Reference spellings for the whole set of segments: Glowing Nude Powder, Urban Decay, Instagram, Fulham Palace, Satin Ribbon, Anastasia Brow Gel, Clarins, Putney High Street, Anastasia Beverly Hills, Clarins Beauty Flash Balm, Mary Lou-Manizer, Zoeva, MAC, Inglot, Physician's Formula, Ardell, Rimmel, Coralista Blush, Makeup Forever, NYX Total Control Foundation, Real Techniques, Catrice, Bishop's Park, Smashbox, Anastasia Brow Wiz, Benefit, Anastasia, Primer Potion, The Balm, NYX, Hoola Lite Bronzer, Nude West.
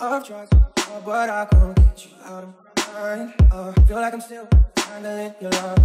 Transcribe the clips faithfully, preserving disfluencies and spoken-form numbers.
I've tried, but I can't get you out of my mind. I feel like I'm still handling your love.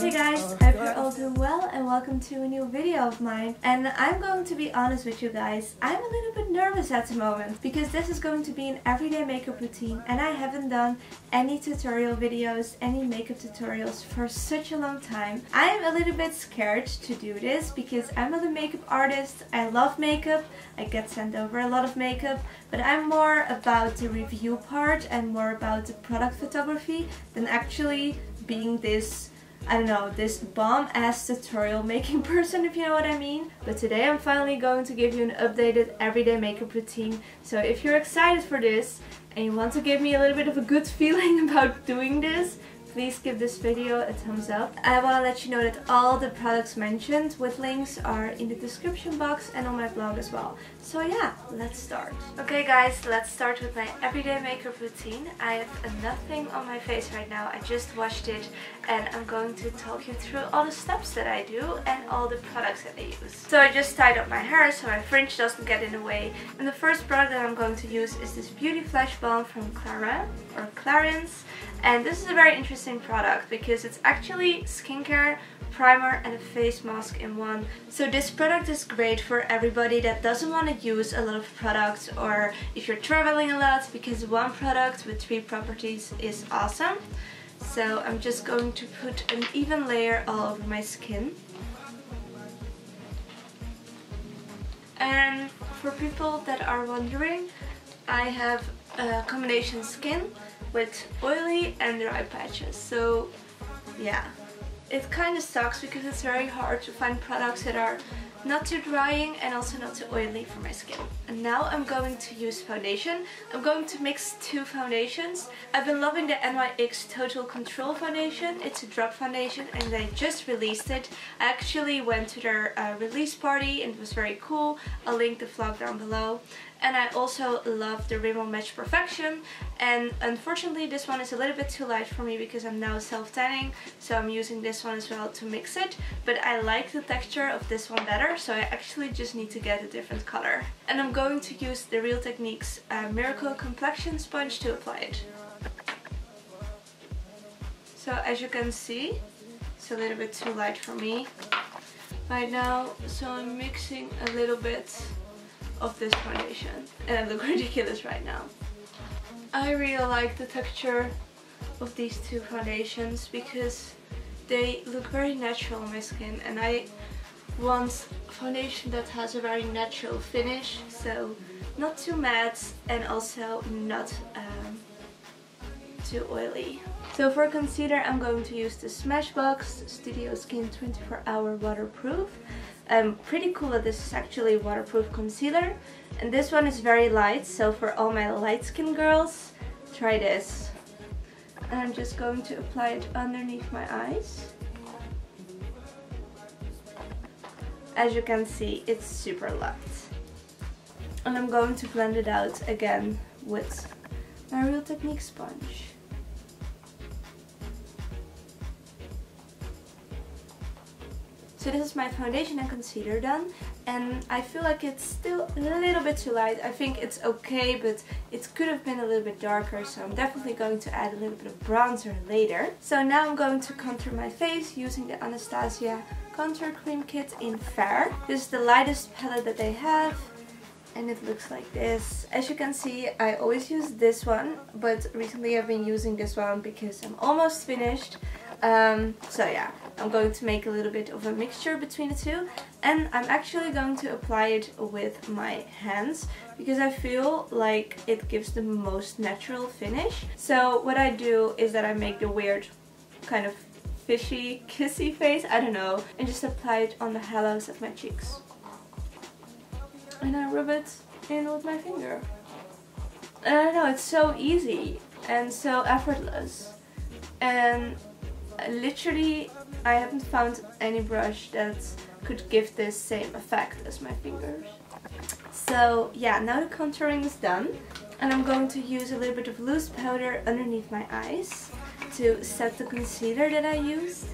Hey guys, I hope you're all doing well and welcome to a new video of mine. And I'm going to be honest with you guys, I'm a little bit nervous at the moment because this is going to be an everyday makeup routine and I haven't done any tutorial videos, any makeup tutorials for such a long time. I'm a little bit scared to do this because I'm not a makeup artist, I love makeup, I get sent over a lot of makeup, but I'm more about the review part and more about the product photography than actually being this, I don't know, this bomb-ass tutorial making person, if you know what I mean. But today I'm finally going to give you an updated everyday makeup routine. So if you're excited for this and you want to give me a little bit of a good feeling about doing this, please give this video a thumbs up. I want to let you know that all the products mentioned with links are in the description box and on my blog as well. So yeah, let's start. Okay guys, let's start with my everyday makeup routine. I have nothing on my face right now, I just washed it and I'm going to talk you through all the steps that I do and all the products that I use. So I just tied up my hair so my fringe doesn't get in the way. And the first product that I'm going to use is this Beauty Flash Balm from Clarins or Clarins. And this is a very interesting product because it's actually skincare, primer and a face mask in one. So this product is great for everybody that doesn't want to use a lot of products, or if you're traveling a lot, because one product with three properties is awesome. So I'm just going to put an even layer all over my skin. And for people that are wondering, I have a combination skin with oily and dry patches, so yeah. It kind of sucks because it's very hard to find products that are not too drying and also not too oily for my skin. And now I'm going to use foundation. I'm going to mix two foundations. I've been loving the N Y X Total Control foundation. It's a drop foundation and they just released it. I actually went to their uh, release party and it was very cool. I'll link the vlog down below. And I also love the Rimmel Match Perfection, and unfortunately this one is a little bit too light for me because I'm now self-tanning, so I'm using this one as well to mix it, but I like the texture of this one better, so I actually just need to get a different color. And I'm going to use the Real Techniques uh, Miracle Complexion Sponge to apply it. So as you can see, it's a little bit too light for me right now, so I'm mixing a little bit of this foundation and I look ridiculous right now. I really like the texture of these two foundations because they look very natural on my skin and I want foundation that has a very natural finish, so not too matte and also not um, too oily. So for concealer I'm going to use the Smashbox Studio Skin twenty-four hour Waterproof. Um, pretty cool that this is actually waterproof concealer, and this one is very light, so for all my light skin girls, try this. And I'm just going to apply it underneath my eyes. As you can see, it's super light. And I'm going to blend it out again with my Real Techniques sponge. So this is my foundation and concealer done, and I feel like it's still a little bit too light. I think it's okay, but it could have been a little bit darker, so I'm definitely going to add a little bit of bronzer later. So now I'm going to contour my face using the Anastasia Contour Cream Kit in Fair. This is the lightest palette that they have, and it looks like this. As you can see, I always use this one, but recently I've been using this one because I'm almost finished. Um, so yeah, I'm going to make a little bit of a mixture between the two, and I'm actually going to apply it with my hands because I feel like it gives the most natural finish. So what I do is that I make the weird kind of fishy, kissy face, I don't know, and just apply it on the hollows of my cheeks. And I rub it in with my finger. And I don't know, it's so easy and so effortless. And literally, I haven't found any brush that could give this same effect as my fingers. So yeah, now the contouring is done, and I'm going to use a little bit of loose powder underneath my eyes to set the concealer that I used.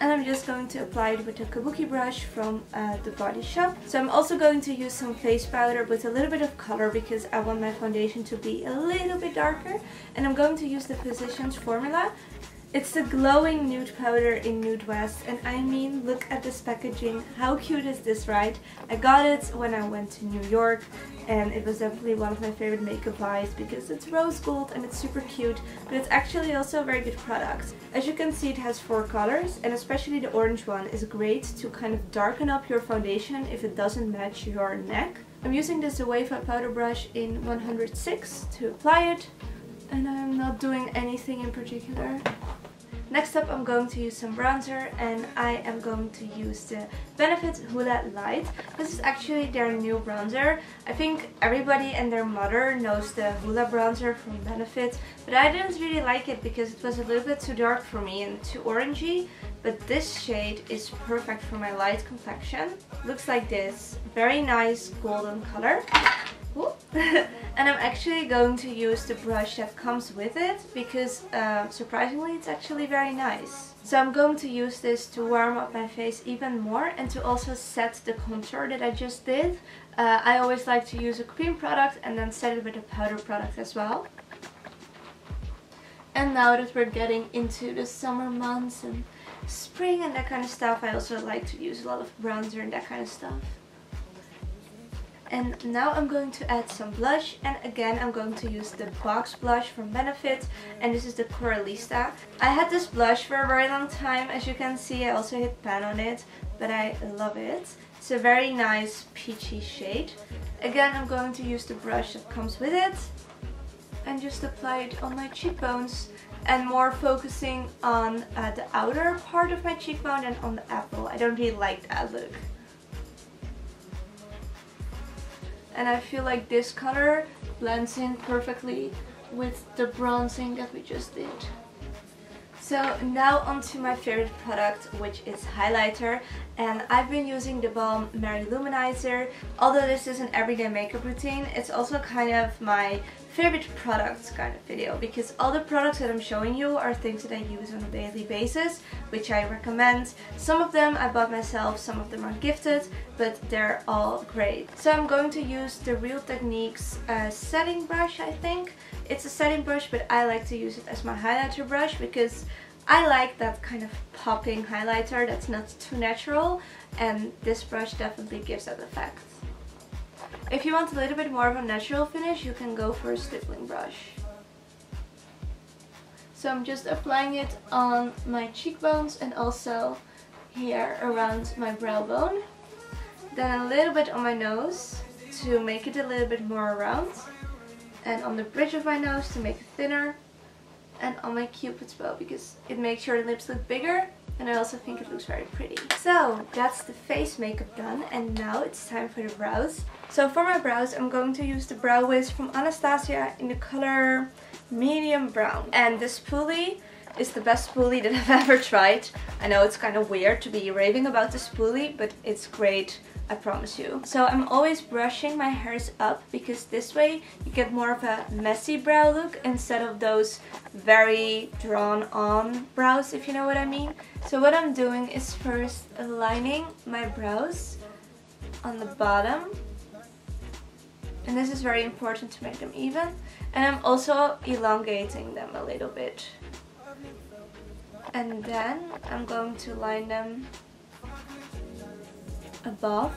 and I'm just going to apply it with a kabuki brush from uh, The Body Shop. So I'm also going to use some face powder with a little bit of color because I want my foundation to be a little bit darker, and I'm going to use the Physician's Formula. It's the glowing nude powder in Nude West, and I mean, look at this packaging. How cute is this, right? I got it when I went to New York, and it was definitely one of my favorite makeup buys because it's rose gold and it's super cute, but it's actually also a very good product. As you can see, it has four colors, and especially the orange one is great to kind of darken up your foundation if it doesn't match your neck. I'm using this Away Fat powder brush in one oh six to apply it, and I'm not doing anything in particular. Next up, I'm going to use some bronzer, and I am going to use the Benefit Hoola Light. This is actually their new bronzer. I think everybody and their mother knows the Hoola bronzer from Benefit, but I didn't really like it because it was a little bit too dark for me and too orangey, but this shade is perfect for my light complexion. Looks like this. Very nice golden color. And I'm actually going to use the brush that comes with it because uh, surprisingly it's actually very nice. So I'm going to use this to warm up my face even more and to also set the contour that I just did. Uh, I always like to use a cream product and then set it with a powder product as well. And now that we're getting into the summer months and spring and that kind of stuff, I also like to use a lot of bronzer and that kind of stuff. And now I'm going to add some blush, and again I'm going to use the box blush from Benefit, and this is the Coralista. I had this blush for a very long time. As you can see, I also hit pan on it, but I love it. It's a very nice peachy shade. Again, I'm going to use the brush that comes with it and just apply it on my cheekbones, and more focusing on uh, the outer part of my cheekbone than on the apple. I don't really like that look. And I feel like this color blends in perfectly with the bronzing that we just did. So now onto my favorite product, which is highlighter, and I've been using the Balm Mary Luminizer. Although this is an everyday makeup routine, it's also kind of my favorite products kind of video because all the products that I'm showing you are things that I use on a daily basis, which I recommend. Some of them I bought myself, some of them are gifted, but they're all great. So I'm going to use the Real Techniques uh, setting brush, I think. It's a setting brush, but I like to use it as my highlighter brush because I like that kind of popping highlighter that's not too natural, and this brush definitely gives that effect. If you want a little bit more of a natural finish, you can go for a stippling brush. So I'm just applying it on my cheekbones and also here around my brow bone. Then a little bit on my nose to make it a little bit more round. And on the bridge of my nose to make it thinner. And on my cupid's bow because it makes your lips look bigger. And I also think it looks very pretty. So that's the face makeup done, and now it's time for the brows. So for my brows, I'm going to use the Brow Wiz from Anastasia in the color medium brown. And this spoolie is the best spoolie that I've ever tried. I know it's kind of weird to be raving about the spoolie, but it's great, I promise you. So I'm always brushing my hairs up because this way you get more of a messy brow look instead of those very drawn on brows, if you know what I mean. So what I'm doing is first aligning my brows on the bottom, and this is very important to make them even, and I'm also elongating them a little bit. And then I'm going to line them above.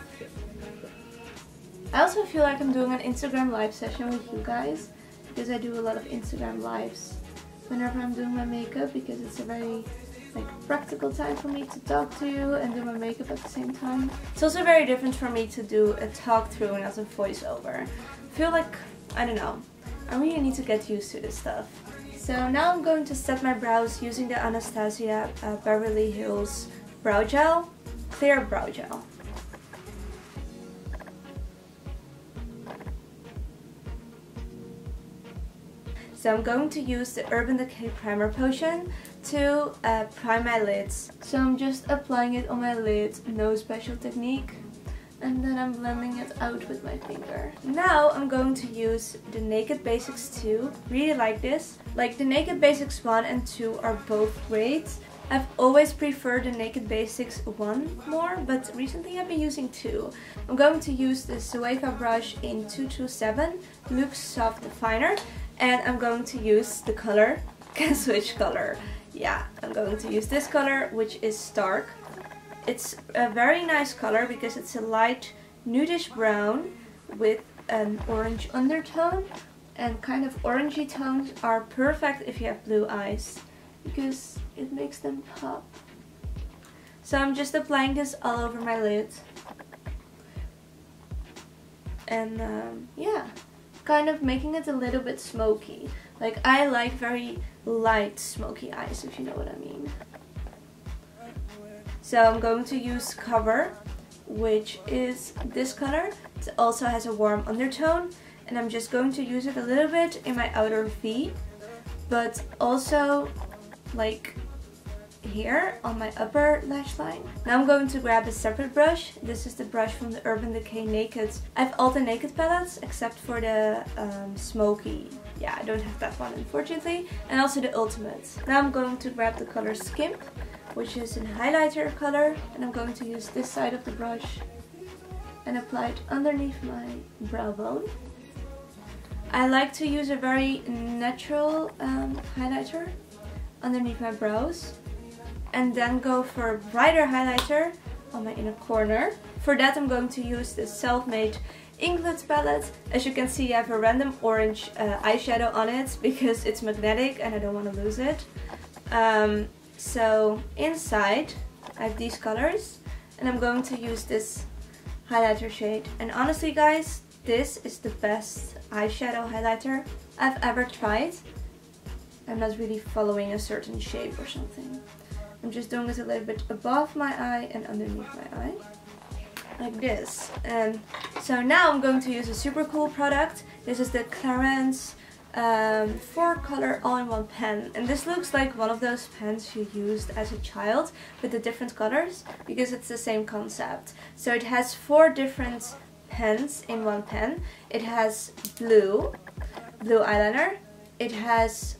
I also feel like I'm doing an Instagram live session with you guys because I do a lot of Instagram lives whenever I'm doing my makeup, because it's a very like practical time for me to talk to you and do my makeup at the same time. It's also very different for me to do a talk through and as a voiceover. I feel like, I don't know, I really need to get used to this stuff. So now I'm going to set my brows using the Anastasia uh, Beverly Hills Brow Gel, Clear Brow Gel. So I'm going to use the Urban Decay Primer Potion to uh, prime my lids. So I'm just applying it on my lids, no special technique. And then I'm blending it out with my finger. Now I'm going to use the Naked Basics two. Really like this. Like the Naked Basics one and two are both great. I've always preferred the Naked Basics one more, but recently I've been using two. I'm going to use the Zoeva brush in two two seven, Luxe Soft Definer, and I'm going to use the color, can switch color. Yeah, I'm going to use this color, which is Stark. It's a very nice color because it's a light nudish brown with an orange undertone, and kind of orangey tones are perfect if you have blue eyes because it makes them pop. So I'm just applying this all over my lid, and um, yeah, kind of making it a little bit smoky. Like, I like very light smoky eyes, if you know what I mean. So I'm going to use Cover, which is this color. It also has a warm undertone, and I'm just going to use it a little bit in my outer V, but also like here on my upper lash line. Now I'm going to grab a separate brush. This is the brush from the Urban Decay Naked. I have all the Naked palettes except for the um, Smoky. Yeah, I don't have that one, unfortunately. And also the Ultimate. Now I'm going to grab the color Skimp, which is a highlighter color, and I'm going to use this side of the brush and apply it underneath my brow bone. I like to use a very natural um, highlighter underneath my brows, and then go for a brighter highlighter on my inner corner. For that, I'm going to use the Self-Made Inglot palette. As you can see, I have a random orange uh, eyeshadow on it because it's magnetic and I don't want to lose it. Um, so inside, I have these colors, and I'm going to use this highlighter shade. And honestly, guys, this is the best eyeshadow highlighter I've ever tried. I'm not really following a certain shape or something. I'm just doing it a little bit above my eye and underneath my eye, like this. And so now I'm going to use a super cool product. This is the Clarins um, four color all-in-one pen, and this looks like one of those pens you used as a child with the different colors, because it's the same concept. So it has four different pens in one pen. It has blue, blue eyeliner. It has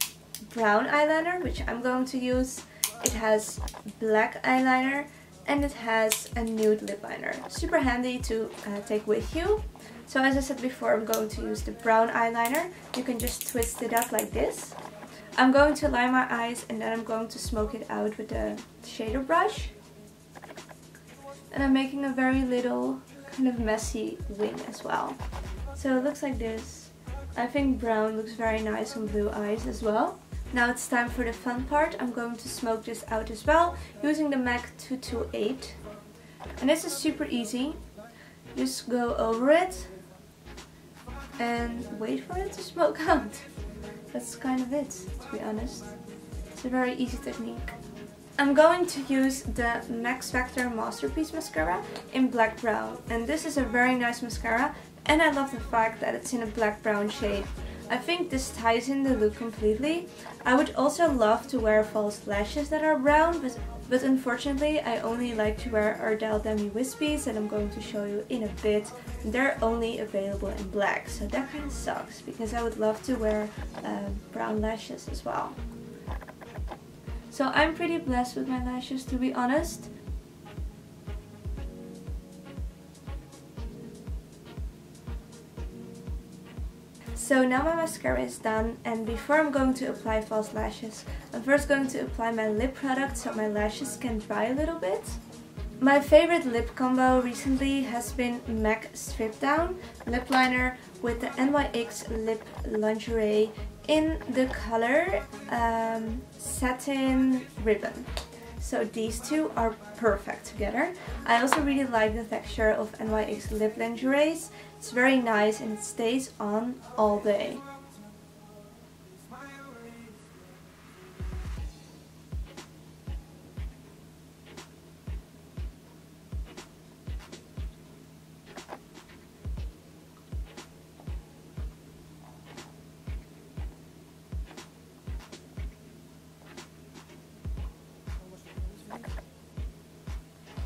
brown eyeliner, which I'm going to use. It has black eyeliner, and it has a nude lip liner. Super handy to uh, take with you. So as I said before, I'm going to use the brown eyeliner. You can just twist it up like this. I'm going to line my eyes, and then I'm going to smoke it out with a shader brush. And I'm making a very little kind of messy wing as well. So it looks like this. I think brown looks very nice on blue eyes as well. Now it's time for the fun part. I'm going to smoke this out as well, using the MAC two two eight. And this is super easy. Just go over it and wait for it to smoke out. That's kind of it, to be honest. It's a very easy technique. I'm going to use the Max Factor Masterpiece Mascara in Black Brown. And this is a very nice mascara, and I love the fact that it's in a black brown shade. I think this ties in the look completely. I would also love to wear false lashes that are brown, but, but unfortunately I only like to wear Ardell Demi Wispies that I'm going to show you in a bit. They're only available in black, so that kind of sucks because I would love to wear uh, brown lashes as well. So I'm pretty blessed with my lashes, to be honest. So now my mascara is done, and before I'm going to apply false lashes, I'm first going to apply my lip product so my lashes can dry a little bit. My favorite lip combo recently has been MAC Strip Down Lip Liner with the N Y X Lip Lingerie in the color um, Satin Ribbon. So these two are perfect together. I also really like the texture of N Y X Lip Lingerie. It's very nice and it stays on all day.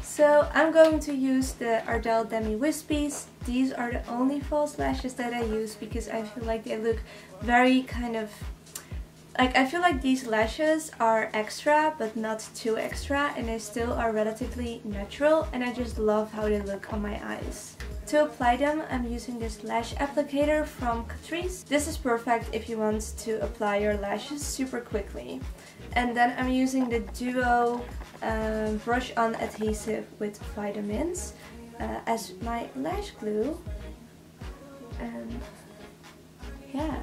So I'm going to use the Ardell Demi Wispies. These are the only false lashes that I use because I feel like they look very kind of Like, I feel like these lashes are extra but not too extra, and they still are relatively natural, and I just love how they look on my eyes. To apply them, I'm using this lash applicator from Catrice. This is perfect if you want to apply your lashes super quickly. And then I'm using the Duo uh, brush on adhesive with vitamins uh, as my lash glue. And yeah,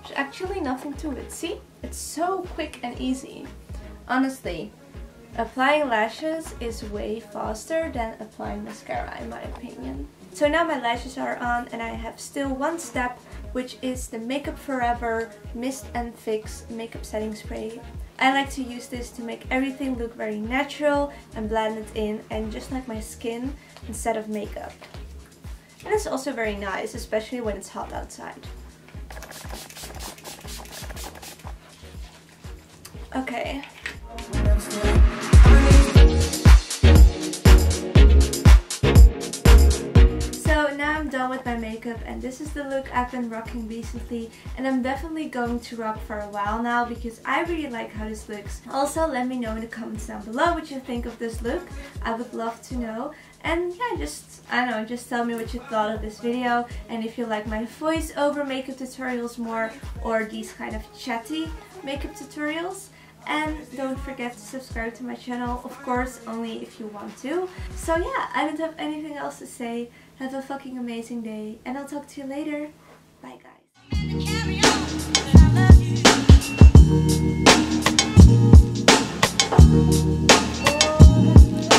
there's actually nothing to it. See, it's so quick and easy. Honestly, applying lashes is way faster than applying mascara, in my opinion. So now my lashes are on, and I have still one step, which is the Makeup Forever Mist and Fix Makeup Setting Spray. I like to use this to make everything look very natural and blend it in, and just like my skin instead of makeup. And it's also very nice, especially when it's hot outside. Okay. With my makeup, and this is the look I've been rocking recently, and I'm definitely going to rock for a while now because I really like how this looks. Also, let me know in the comments down below what you think of this look. I would love to know. And yeah, just, I don't know, just tell me what you thought of this video, and if you like my voice over makeup tutorials more, or these kind of chatty makeup tutorials. And don't forget to subscribe to my channel, of course, only if you want to. So yeah, I don't have anything else to say. Have a fucking amazing day, and I'll talk to you later. Bye, guys.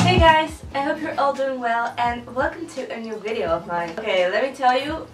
Hey guys, I hope you're all doing well, and welcome to a new video of mine. Okay, let me tell you.